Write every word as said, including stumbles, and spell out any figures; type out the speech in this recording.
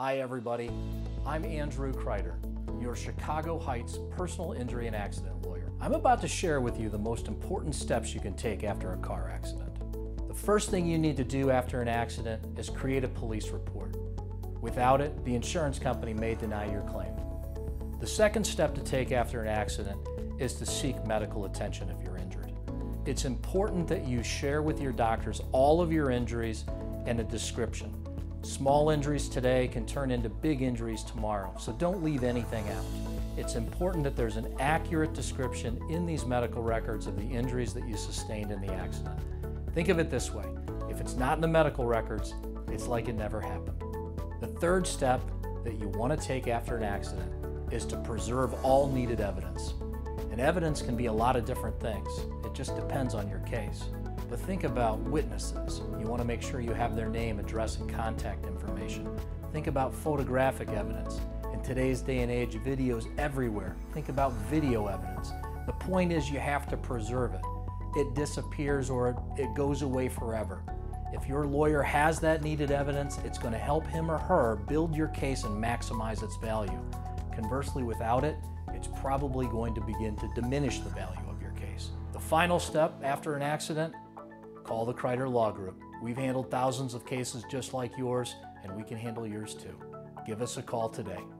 Hi everybody, I'm Andrew Kryder, your Chicago Heights personal injury and accident lawyer. I'm about to share with you the most important steps you can take after a car accident. The first thing you need to do after an accident is create a police report. Without it, the insurance company may deny your claim. The second step to take after an accident is to seek medical attention if you're injured. It's important that you share with your doctors all of your injuries and a description. Small injuries today can turn into big injuries tomorrow, so don't leave anything out. It's important that there's an accurate description in these medical records of the injuries that you sustained in the accident. Think of it this way: if it's not in the medical records, it's like it never happened. The third step that you want to take after an accident is to preserve all needed evidence. And evidence can be a lot of different things. It just depends on your case. But think about witnesses. You want to make sure you have their name, address, and contact information. Think about photographic evidence. In today's day and age, video's everywhere. Think about video evidence. The point is you have to preserve it. It disappears or it, it goes away forever. If your lawyer has that needed evidence, it's going to help him or her build your case and maximize its value. Conversely, without it, it's probably going to begin to diminish the value of your case. The final step after an accident: call the Kryder Law Group. We've handled thousands of cases just like yours, and we can handle yours too. Give us a call today.